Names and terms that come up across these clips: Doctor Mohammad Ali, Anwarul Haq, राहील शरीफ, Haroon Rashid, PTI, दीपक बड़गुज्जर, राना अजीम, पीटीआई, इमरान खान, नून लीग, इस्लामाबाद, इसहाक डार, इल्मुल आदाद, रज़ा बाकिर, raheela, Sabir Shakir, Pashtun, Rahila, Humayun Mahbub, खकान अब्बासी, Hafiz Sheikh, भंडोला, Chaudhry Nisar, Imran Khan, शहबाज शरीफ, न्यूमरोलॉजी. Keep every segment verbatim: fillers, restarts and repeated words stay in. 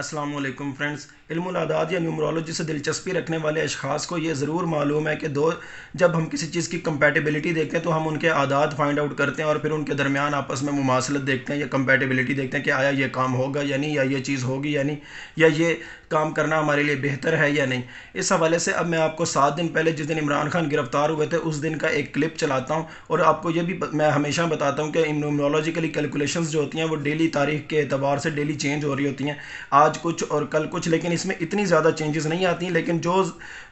अस्सलामु अलैकुम फ्रेंड्स, इल्मुल आदाद या न्यूमरोलॉजी से दिलचस्पी रखने वाले अशखास को ये ज़रूर मालूम है कि दो जब हम किसी चीज़ की कंपैटिबिलिटी देखते हैं तो हम उनके आदात फाइंड आउट करते हैं और फिर उनके दरमियान आपस में मुमासलत देखते हैं या कंपैटिबिलिटी देखते हैं कि आया ये काम होगा या नहीं, या ये चीज़ होगी या नहीं, या ये काम करना हमारे लिए बेहतर है या नहीं। इस हवाले से अब मैं आपको सात दिन पहले जिस दिन इमरान खान गिरफ्तार हुए थे उस दिन का एक क्लिप चलाता हूँ और आपको ये भी मैं हमेशा बताता हूँ कि न्यूमरोलॉजिकली कैलकुलेशंस जो होती हैं वो डेली तारीख के एतबार से डेली चेंज हो रही होती हैं, आज कुछ और कल कुछ, लेकिन इसमें इतनी ज़्यादा चेंजेस नहीं आती, लेकिन जो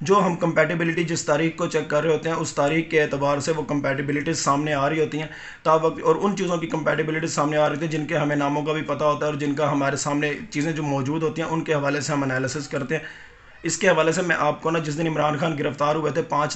जो हम कंपैटिबिलिटी जिस तारीख को चेक कर रहे होते हैं उस तारीख के एतबार से वो कंपैटिबिलिटीज़ सामने आ रही होती हैं तब, और उन चीज़ों की कंपैटिबिलिटीज़ सामने आ रही होती है जिनके हमें नामों का भी पता होता है और जिनका हमारे सामने चीज़ें जो मौजूद होती हैं उनके हवाले से हम एनालिसिस करते हैं। इसके हवाले से मैं आपको ना जिस दिन इमरान खान गिरफ्तार हुए थे पाँच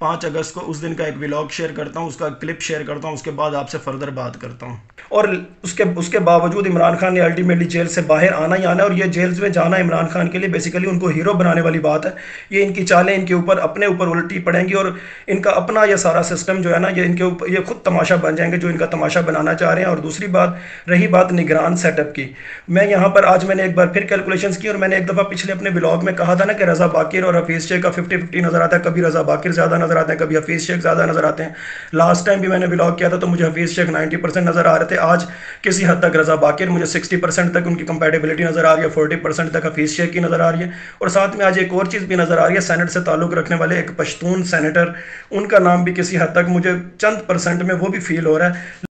पाँच अगस्त को, उस दिन का एक व्लॉग शेयर करता हूँ, उसका क्लिप शेयर करता हूँ, उसके बाद आपसे फर्दर बात करता हूँ। और उसके उसके बावजूद इमरान खान ने अल्टीमेटली जेल से बाहर आना ही आना, और ये जेल में जाना इमरान खान के लिए बेसिकली उनको हीरो बनाने वाली बात है। ये इनकी चालें इनके ऊपर अपने ऊपर उल्टी पड़ेंगी और इनका अपना यह सारा सिस्टम जो है ना ये इनके ऊपर ये खुद तमाशा बन जाएंगे जो इनका तमाशा बनाना चाह रहे हैं। और दूसरी बात, रही बात निगरान सेटअप की, मैं यहाँ पर आज मैंने एक बार फिर कैलकुलेशन की और मैंने एक दफ़ा पिछले अपने ब्लॉग में कहा था ना कि रज़ा बाकिर और हफीज़ शेख का फिफ्टी फिफ्टी नज़र आता है, कभी रज़ा बाकिर ज़्यादा नज़र आते हैं कभी हफीज़ शेख ज़्यादा नज़र आते हैं। लास्ट टाइम भी मैंने व्लॉग किया था तो मुझे हफीज़ शेख नाइंटी परसेंट नज़र आ रहे थे, आज किसी हद तक रज़ा बाकिर मुझे सिक्सटी परसेंट तक उनकी कंपैटिबिलिटी नज़र आ रही है, फोर्टी परसेंट तक हफीज़ शेख की नज़र आ रही है। और साथ में आज एक और चीज़ भी नज़र आ रही है, सेनेट से ताल्लुक़ रखने वाले एक पश्तून सेनेटर, उनका नाम भी किसी हद तक मुझे चंद परसेंट में वो भी फील हो रहा है।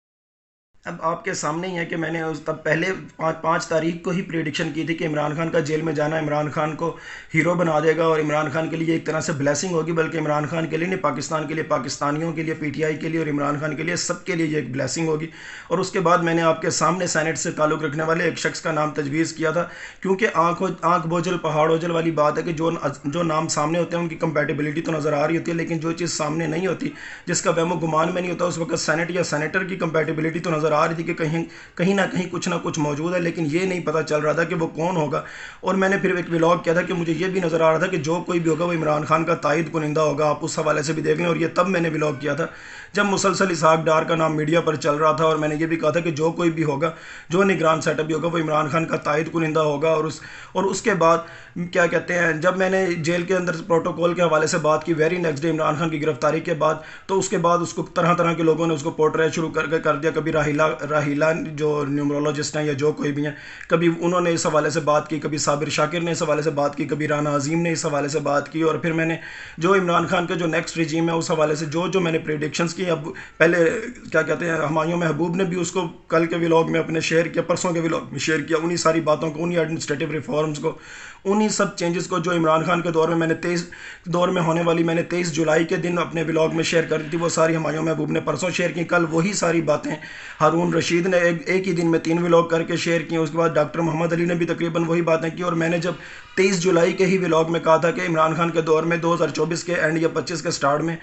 अब आपके सामने ही है कि मैंने उस तब पहले पाँच पाँच तारीख को ही प्रेडिक्शन की थी कि इमरान खान का जेल में जाना इमरान खान को हीरो बना देगा और इमरान खान के लिए एक तरह से ब्लेसिंग होगी, बल्कि इमरान खान के लिए नहीं, पाकिस्तान के लिए, पाकिस्तानियों के लिए, पीटीआई के लिए और इमरान खान के लिए, सबके लिए ये एक ब्लेसिंग होगी। और उसके बाद मैंने आपके सामने सैनेट से ताल्लुक़ रखने वाले एक शख्स का नाम तजवीज़ किया था, क्योंकि आँख हो आँख बोझल पहाड़ ओझल वाली बात है कि जो जो नाम सामने होते हैं उनकी कंपैटिबिलिटी तो नज़र आ रही होती है, लेकिन जो चीज़ सामने नहीं होती, जिसका वहमो गुमान में नहीं होता, उस वक्त सैनेट या सैनेटर की कंपैटिबिलिटी तो नज़र आ रही थी कि कहीं कहीं ना कहीं कुछ ना कुछ मौजूद है, लेकिन ये नहीं पता चल रहा था कि वो कौन होगा। और मैंने फिर एक व्लॉग किया था कि मुझे ये भी नज़र आ रहा था कि जो कोई भी होगा वो इमरान खान का तायद कुनिंदा होगा, आप उस हवाले से भी देख लें। और ये तब मैंने व्लॉग किया था जब मुसलसल इसहाक डार का नाम मीडिया पर चल रहा था, और मैंने ये भी कहा था कि जो कोई भी होगा, जो निगरान सेटअप भी होगा, वो इमरान खान का तायद कुनिंदा होगा। और उस और उसके बाद क्या कहते हैं, जब मैंने जेल के अंदर प्रोटोकॉल के हवाले से बात की very next day इमरान खान की गिरफ्तारी के बाद, तो उसके बाद उसको तरह तरह के लोगों ने उसको पोर्ट्रेट शुरू करके कर दिया, कभी रहीला रहीला जो न्यूमरोलॉजिस्ट हैं या जो कोई भी हैं, कभी उन्होंने इस हवाले से बात की, कभी साबिर शाकिर ने इस हवाले से बात की, कभी राना अजीम ने इस हवाले से बात की। और फिर मैंने जो इमरान खान का जो नेक्स्ट रिजीम है उस हवाले से जो जो मैंने प्रेडिक्शंस की, अब पहले क्या कहते हैं हुमायूं महबूब ने भी उसको कल के व्लॉग में अपने शेयर किया, परसों के व्लॉग में शेयर किया, उन्हीं सारी बातों को, उन्हीं एडमिनिस्ट्रेटिव रिफॉर्म्स को, उन्हीं सब चेंजेस को जो इमरान खान के दौर में मैंने तेईस दौर में होने वाली मैंने तेईस जुलाई के दिन अपने व्लॉग में शेयर कर दी थी, वो सारी हुमायूं महबूब ने परसों शेयर की। कल वही सारी बातें हारून रशीद ने एक एक ही दिन में तीन व्लॉग करके शेयर किए, उसके बाद डॉक्टर मोहम्मद अली ने भी तकरीबन वही बातें की। और मैंने जब तेईस जुलाई के ही व्लॉग में कहा था कि इमरान खान के दौर में दो हज़ार चौबीस के एंड या पच्चीस के स्टार्ट में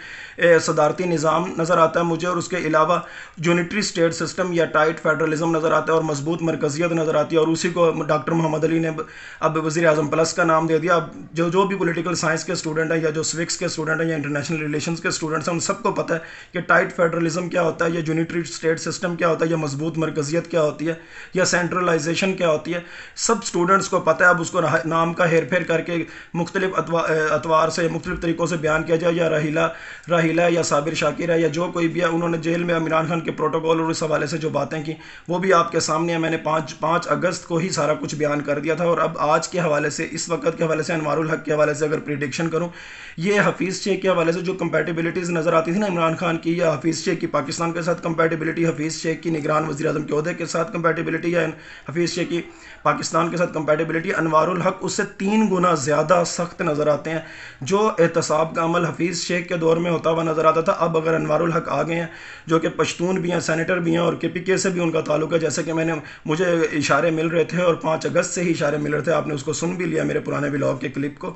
सदारती निज़ाम नज़र आता है मुझे, और उसके अलावा यूनिटरी स्टेट सिस्टम या टाइट फेडरलिज्म नज़र आता है और मजबूत मरकजियत नज़र आती है। और उसी को डॉक्टर मोहम्मद अली ने अब वज़ीर आज़म प्लस का नाम दे दिया। अब जो जो भी पोलिटिकल साइंस के स्टूडेंट हैं या जो स्विक्स के स्टूडेंट हैं या इंटरनेशनल रिलेशन के स्टूडेंट्स हैं, उन सबको पता है कि टाइट फेडरलिज्म क्या होता है, या यूनिटरी स्टेट सिस्टम क्या होता है, या मजबूत मरकजियत क्या होती है, या सेंट्रलाइजेशन क्या होती है, सब स्टूडेंट्स को पता है। अब उसको नाम का हेर फेर करके मुख्तलिफ अतवा, अतवार से मुख्तलिफ तरीक़ों से बयान किया जाए, या रहीला रहीला या साबिर शाकिर है या जो कोई भी है, उन्होंने जेल में इमरान खान के प्रोटोकॉल और इस हवाले से जो बातें की वो भी आपके सामने है। मैंने पाँच पाँच अगस्त को ही सारा कुछ बयान कर दिया था। और अब आज के हवाले से, इस वक्त के हवाले से, अनवारुल हक के हवाले से अगर प्रेडिक्शन करूँ, ये हफीज़ शेख के हवाले से जो कंपैटिबिलिटीज़ नज़र आती थी ना इमरान खान की, या हफीज़ शेख की पाकिस्तान के साथ कंपैटिबिलिटी, हफीज़ शेख की निगरान वज़ीर आज़म के ओहदे के साथ कंपैटिबिलिटी, या हफीज़ शेख की पाकिस्तान के साथ कंपैटिबिलिटी, अनवारुल हक उससे तीन गुना ज़्यादा सख्त नज़र आते हैं। जो एहतसाब का अमल हफीज़ शेख के दौर में होता हुआ नज़र आता था, अब अगर अनवारुल हक आ गए हैं जो कि पश्तून भी हैं, सैनेटर भी हैं और के पी के से भी उनका ताल्लुक है, जैसे कि मैंने मुझे इशारे मिल रहे थे और पाँच अगस्त से ही इशारे मिल रहे थे, आपने उसको सुन भी लिया मेरे पुराने व्लॉग के क्लिप को,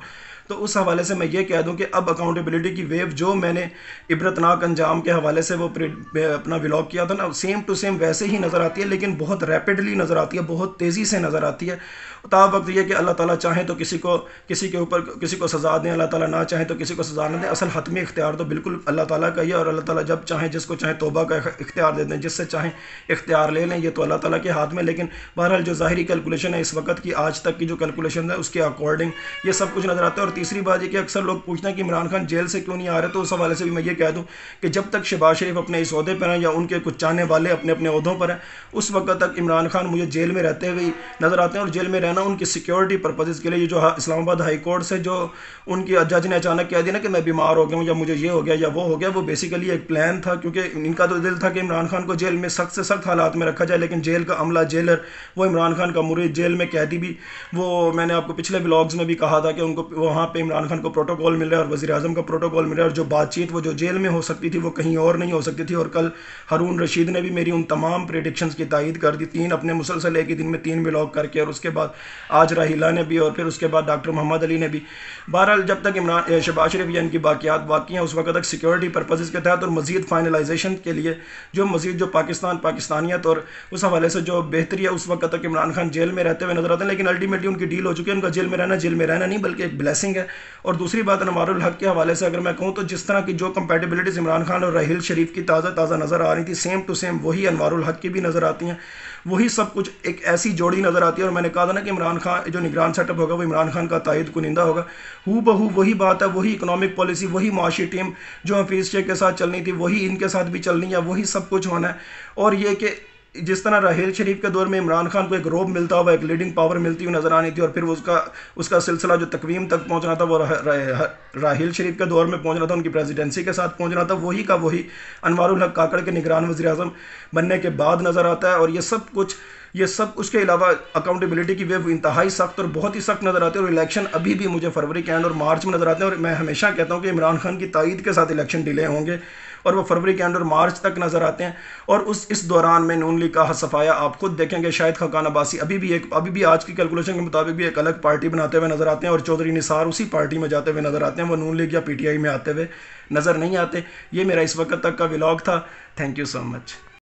तो उस हवाले से मैं ये कह दूं कि अब अकाउंटेबिलिटी की वेव जो मैंने इबरतनाक अंजाम के हवाले से वो अपना व्लॉग किया था ना, सेम टू सेम वैसे ही नज़र आती है, लेकिन बहुत रैपिडली नज़र आती है, बहुत तेज़ी से नज़र आती है। ता वक्त यह कि अल्लाह ताला चाहे तो किसी को किसी के ऊपर किसी को सज़ा दें, अल्लाह ताला ना चाहे तो किसी को सज़ा ना दें। असल हतमी इख्तियार तो बिल्कुल अल्लाह ताला का ही है, और अल्लाह ताला जब चाहे जिसको चाहे तोबा का इख्तियार दे दें, जिससे चाहे इख्तियार ले लें, ये तो अल्लाह ताला के हाथ में। लेकिन बहरहाल जो ज़ाहरी कैलकुलेशन है इस वक्त की, आज तक की जो कैलकुलेशन है उसके अकॉर्डिंग ये सब कुछ नज़र आता है। और तीसरी बात यह कि अक्सर लोग पूछते हैं कि इमरान खान जेल से क्यों नहीं आ रहे, तो उस हवाले से भी मैं ये कह दूं कि जब तक शहबाज शरीफ अपने इस अहदे पर हैं या उनके कुछ चाहने वाले अपने अपने अहदों पर हैं, उस वक्त तक इमरान खान मुझे जेल में रहते हुए नज़र आते हैं। और जेल में रहना उनकी सिक्योरिटी पर्पजेज़ के लिए, जो इस्लामाबाद हाई कोर्ट से जो उनकी जज ने अचानक कह दिया ना कि मैं बीमार हो गया हूँ या मुझे ये हो गया या वो हो गया, वो बेसिकली एक प्लान था, क्योंकि इनका तो दिल था कि इमरान खान को जेल में सख्त से सख्त हालात में रखा जाए। लेकिन जेल का अमला, जेलर, वो इमरान खान का मुरीद, जेल में कैदी भी, वो मैंने आपको पिछले व्लॉग्स में भी कहा था कि उनको वहाँ पे इमरान खान को प्रोटोकॉल मिल रहा है और वज़ीर-ए-आज़म का प्रोटोकॉल मिल रहा है, और जो बातचीत वो जो जेल में हो सकती थी वो कहीं और नहीं हो सकती थी। और कल हारून रशीद ने भी मेरी उन तमाम प्रेडिक्शंस की तायद कर दी, तीन अपने मुसलसल एक ही दिन में तीन व्लॉग करके, और उसके बाद आज राहिला ने भी, और फिर उसके बाद डॉक्टर मोहम्मद अली ने भी। बहरहाल जब तक इमरान शहबाज शरीफ या इनकी बाकियात बाकी हैं, उस वक्त तक सिक्योरिटी पर्पसेज़ के तहत और मज़ीद फाइनलाइजेशन के लिए जो मज़ीद जो पाकिस्तान पाकिस्तानियत और उस हवाले से जो बेहतरी है, उस वक्त तक इमरान खान जेल में रहते हुए नजर आते हैं। लेकिन अल्टीमेटली उनकी डील हो चुकी है, उनका जेल में रहना जेल में रहना नहीं बल्कि एक ब्लेसिंग है। और दूसरी बात अनवारुल हक के हवाले से अगर मैं कहूँ, तो जिस तरह की जो कंपेटेबिलिटीज़ इमरान खान और राहील शरीफ की ताज़ा ताज़ा नज़र आ रही थी, सेम टू सेम वही अनवारुल हक की भी नज़र आती हैं, वही सब कुछ एक ऐसी जोड़ी नज़र आती है। और मैंने कहा था ना कि इमरान खान जो निगरान सेटअप होगा वो इमरान खान का तायद कुनिंदा होगा। हू बहू वही बात है, वही इकोनॉमिक पॉलिसी, वही माशी टीम जो हफीज़ शेख के साथ चलनी थी वही इनके साथ भी चलनी है, वही सब कुछ होना है। और ये कि जिस तरह राहील शरीफ के दौर में इमरान खान को एक रोब मिलता हुआ, एक लीडिंग पावर मिलती हुई नज़र आनी थी, और फिर उसका उसका सिलसिला जो तकवीम तक पहुंचना था वो रह, रह, राहील शरीफ के दौर में पहुंचना था, उनकी प्रेसिडेंसी के साथ पहुंचना था, वही का वही अनवारुल हक काकड़ के निगरान वज़ीर-ए-आज़म बनने के बाद नज़र आता है। और ये सब कुछ ये सब उसके अलावा अकाउंटेबिलिटी की वेव इंतहाई सख्त और बहुत ही सख्त नज़र आती है। और इलेक्शन अभी भी मुझे फरवरी के एंड और मार्च में नज़र आते हैं, और मैं हमेशा कहता हूँ कि इमरान खान की तायद के साथ इलेक्शन डिले होंगे, और वो फरवरी के एंड और मार्च तक नज़र आते हैं। और उस इस दौरान में नून लीग का सफाया आप खुद देखेंगे, शायद खकान अब्बासी अभी भी एक अभी भी आज की कैलकुलेशन के मुताबिक भी एक अलग पार्टी बनाते हुए नज़र आते हैं, और चौधरी निसार उसी पार्टी में जाते हुए नज़र आते हैं, वो नून लीग या पी टी आई में आते हुए नज़र नहीं आते। ये मेरा इस वक्त तक का व्लॉग था। Thank you so much.